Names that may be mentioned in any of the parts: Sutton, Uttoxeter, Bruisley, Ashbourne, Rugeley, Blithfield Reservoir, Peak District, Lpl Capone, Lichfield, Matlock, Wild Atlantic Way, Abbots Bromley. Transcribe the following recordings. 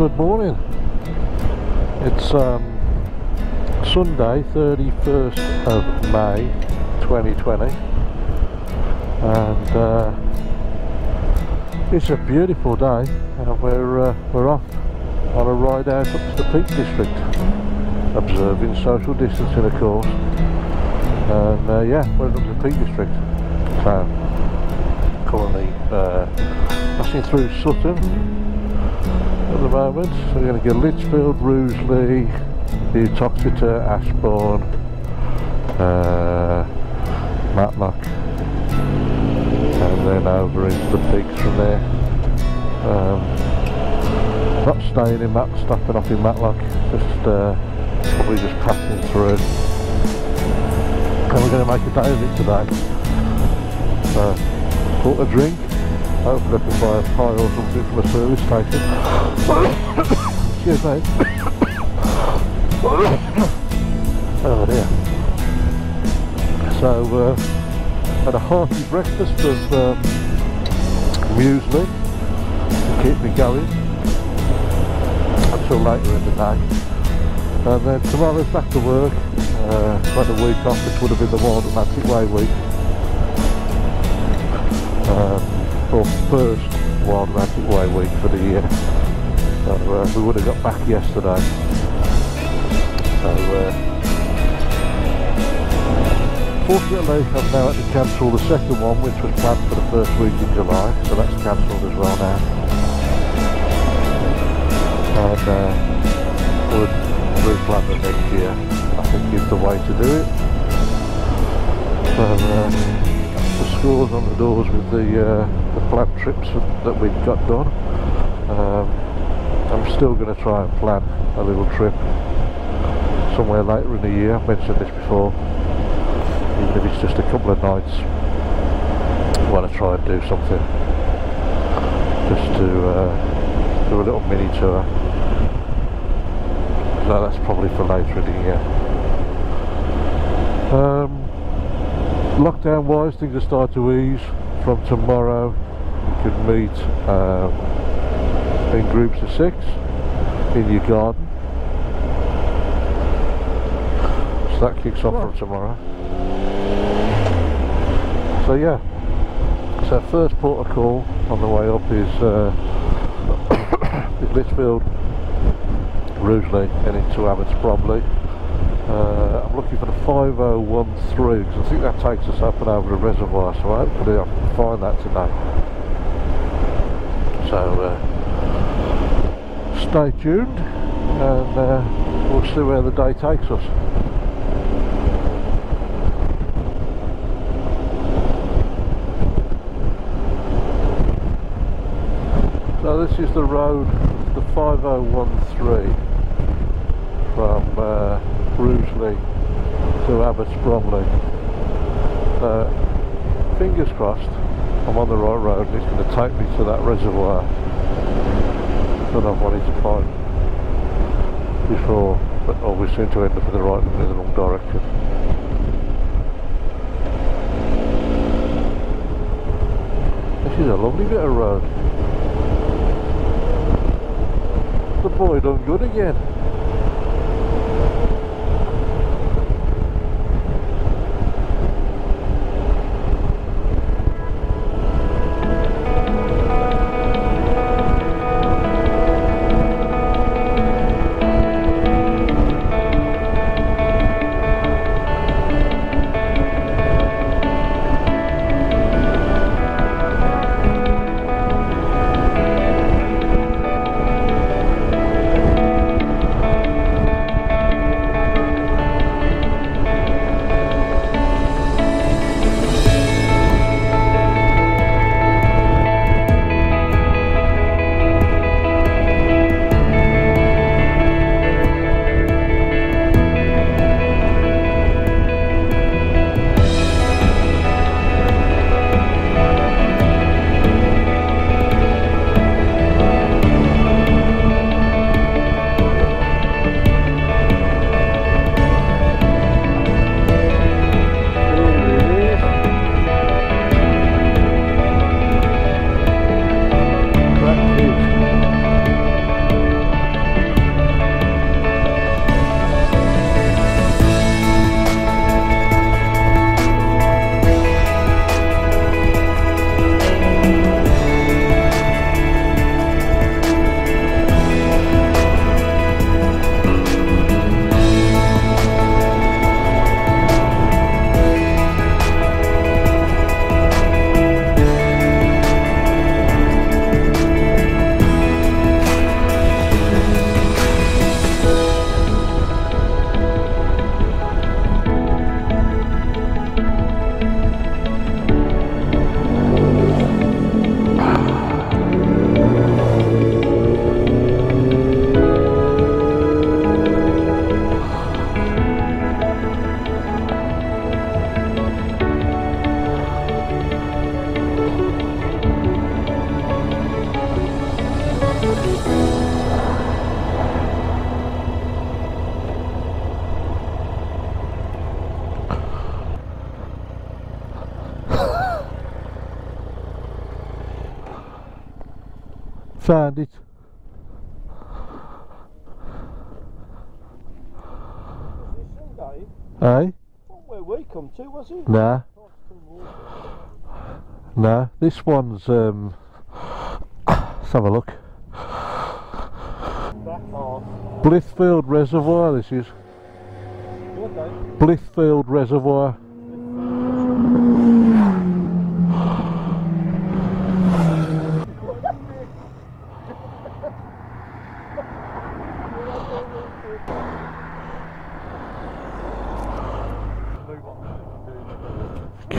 Good morning. It's Sunday 31st of May 2020 and it's a beautiful day and we're off on a ride out up to the Peak District, observing social distancing of course, and yeah, we're up to the Peak District. So currently passing through Sutton at the moment, so we're going to go Lichfield, Bruisley, Uttoxeter, Ashbourne, Matlock, and then over into the peaks from there. Not staying in Matlock, stopping off in Matlock, just probably just passing through. And we're going to make a day of it today. So, bought a drink. Hopefully I can buy a pie or something from a service station. Excuse me. Oh dear. So had a hearty breakfast of muesli to keep me going until later in the day. And then tomorrow's back to work. Got a week off, which would have been the Wild Atlantic Way week. Or first Wild Atlantic Way week for the year, so we would have got back yesterday, so fortunately I've now had to cancel the second one, which was planned for the first week in July, so that's cancelled as well now, and we'll replan it next year, I think is the way to do it. So the scores on the doors with the plan trips that we've got done. I'm still going to try and plan a little trip somewhere later in the year. I've mentioned this before, even if it's just a couple of nights. I want to try and do something, just to do a little mini tour. So that's probably for later in the year. Lockdown wise, things are starting to ease. From tomorrow you can meet in groups of 6 in your garden, so that kicks off from tomorrow. So yeah, so first port of call on the way up is is Lichfield, Rugeley and into Abbots Bromley. I'm looking for the 5013 because I think that takes us up and over the reservoir, so hopefully I can find that today. So stay tuned and we'll see where the day takes us. So this is the road, the 5013 from Bruisley to Abbots Bromley. Fingers crossed I'm on the right road and it's going to take me to that reservoir that I've wanted to find before, but always seem to end up in the right and in the wrong direction. This is a lovely bit of road. The boy done good again. found it. Dave? Hey? Not where we come to, was it? Nah. Nah, this one's, let's have a look. Blithfield Reservoir, this is. Blithfield Reservoir.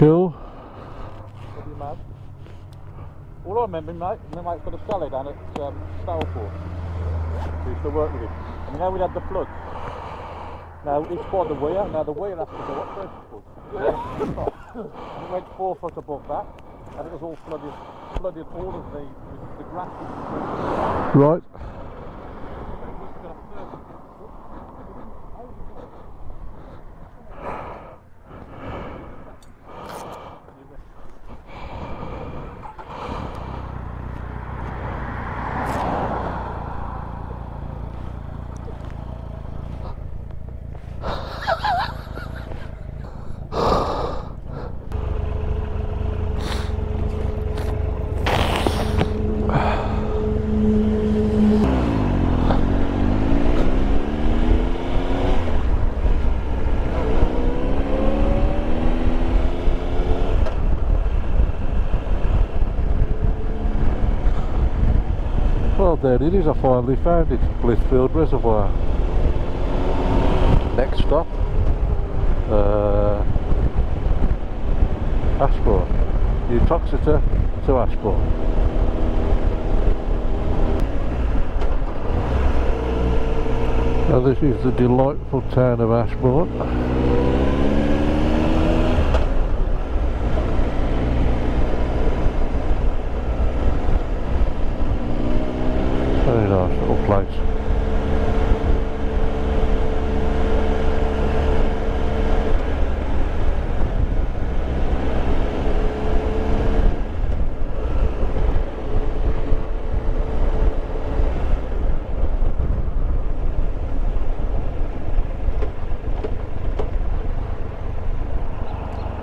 Cool. All I remember, my mate's got a fella down at Stalford. We used to work with him. And now we had the flood. Now it's by the weir. Now the weir has to go up there. And it went 4 foot above that. And it was all flooded. Flooded all of the grass. Right. There it is, I finally found it, Blithfield Reservoir. Next stop, Ashbourne, Uttoxeter to Ashbourne. Now this is the delightful town of Ashbourne.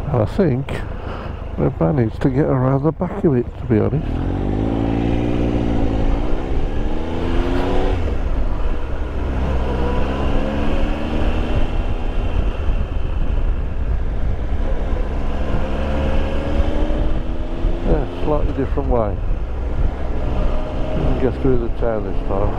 I think we've managed to get around the back of it, to be honest. Yeah, slightly different way. We can get through the town this time.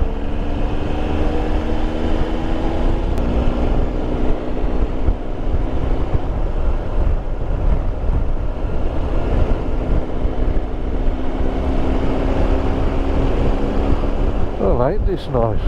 Ain't this nice?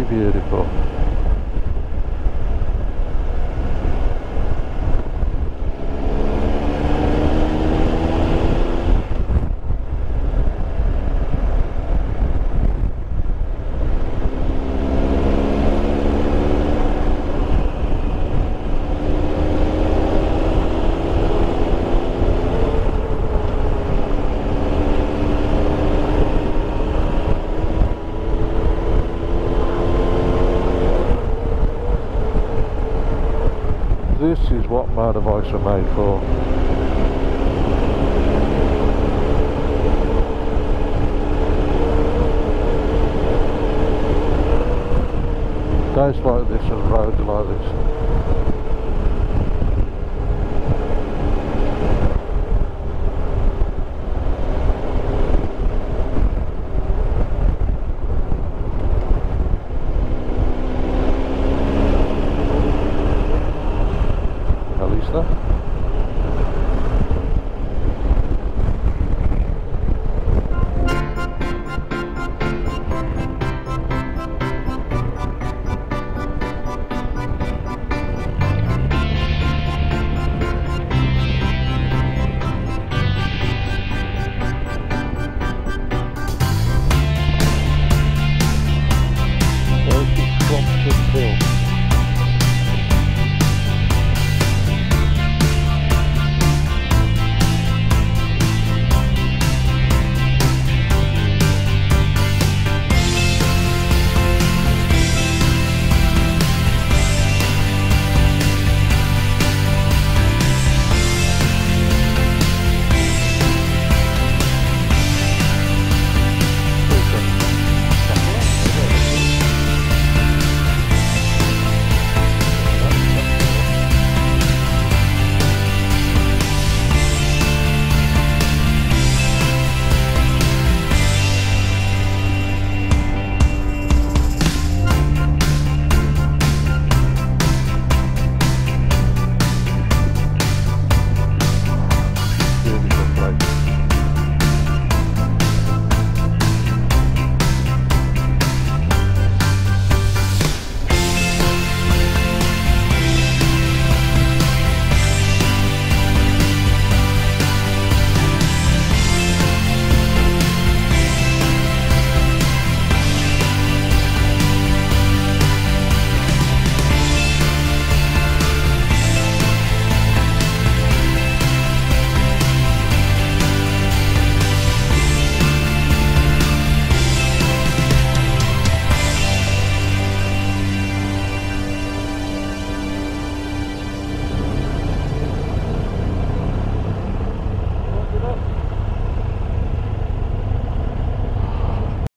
absolutely beautiful. This is what motorbikes are made for. Days like this and roads like this.